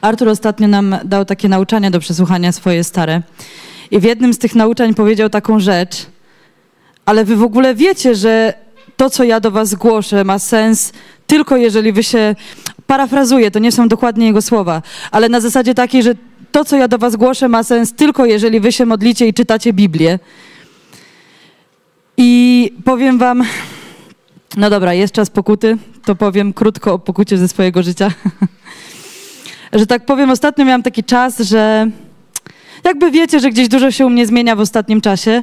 Artur ostatnio nam dał takie nauczania do przesłuchania swoje stare. I w jednym z tych nauczań powiedział taką rzecz, ale wy w ogóle wiecie, że to, co ja do was głoszę, ma sens tylko jeżeli wy się... Parafrazuję, to nie są dokładnie jego słowa, ale na zasadzie takiej, że to, co ja do was głoszę, ma sens tylko jeżeli wy się modlicie i czytacie Biblię. I powiem wam... No dobra, jest czas pokuty, to powiem krótko o pokucie ze swojego życia. Że tak powiem, ostatnio miałam taki czas, że... Jakby wiecie, że gdzieś dużo się u mnie zmienia w ostatnim czasie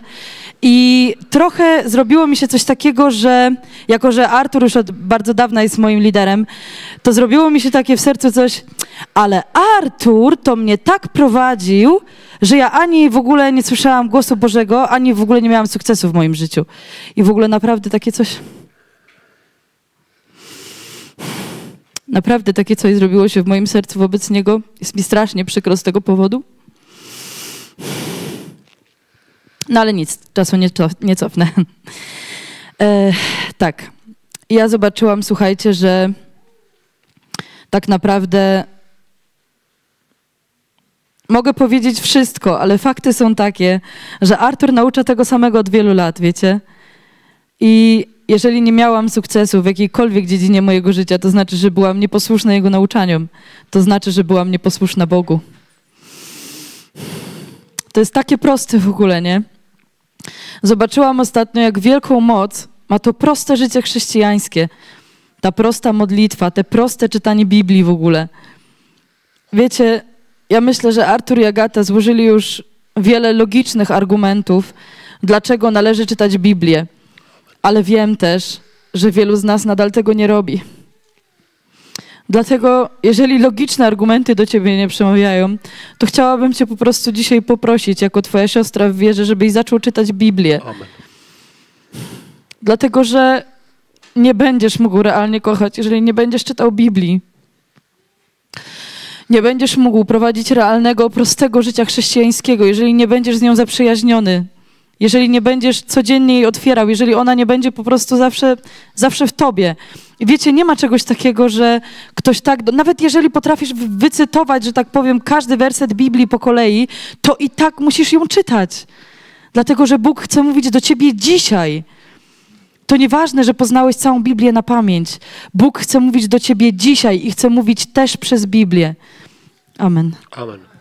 i trochę zrobiło mi się coś takiego, że jako, że Artur już od bardzo dawna jest moim liderem, to zrobiło mi się takie w sercu coś, ale Artur to mnie tak prowadził, że ja ani w ogóle nie słyszałam głosu Bożego, ani w ogóle nie miałam sukcesu w moim życiu. I w ogóle naprawdę takie coś... Naprawdę takie coś zrobiło się w moim sercu wobec niego. Jest mi strasznie przykro z tego powodu. No ale nic, czasu nie cofnę. Tak, ja zobaczyłam, słuchajcie, że tak naprawdę mogę powiedzieć wszystko, ale fakty są takie, że Artur naucza tego samego od wielu lat, wiecie. I jeżeli nie miałam sukcesu w jakiejkolwiek dziedzinie mojego życia, to znaczy, że byłam nieposłuszna jego nauczaniom. To znaczy, że byłam nieposłuszna Bogu. To jest takie proste w ogóle, nie? Zobaczyłam ostatnio, jak wielką moc ma to proste życie chrześcijańskie. Ta prosta modlitwa, te proste czytanie Biblii w ogóle. Wiecie, ja myślę, że Artur i Agata złożyli już wiele logicznych argumentów, dlaczego należy czytać Biblię. Ale wiem też, że wielu z nas nadal tego nie robi. Dlatego, jeżeli logiczne argumenty do ciebie nie przemawiają, to chciałabym cię po prostu dzisiaj poprosić, jako twoja siostra w wierze, żebyś zaczął czytać Biblię. Amen. Dlatego, że nie będziesz mógł realnie kochać, jeżeli nie będziesz czytał Biblii. Nie będziesz mógł prowadzić realnego, prostego życia chrześcijańskiego, jeżeli nie będziesz z nią zaprzyjaźniony. Jeżeli nie będziesz codziennie jej otwierał, jeżeli ona nie będzie po prostu zawsze w tobie. I wiecie, nie ma czegoś takiego, że ktoś tak... Nawet jeżeli potrafisz wycytować, że tak powiem, każdy werset Biblii po kolei, to i tak musisz ją czytać. Dlatego, że Bóg chce mówić do ciebie dzisiaj. To nieważne, że poznałeś całą Biblię na pamięć. Bóg chce mówić do ciebie dzisiaj i chce mówić też przez Biblię. Amen. Amen.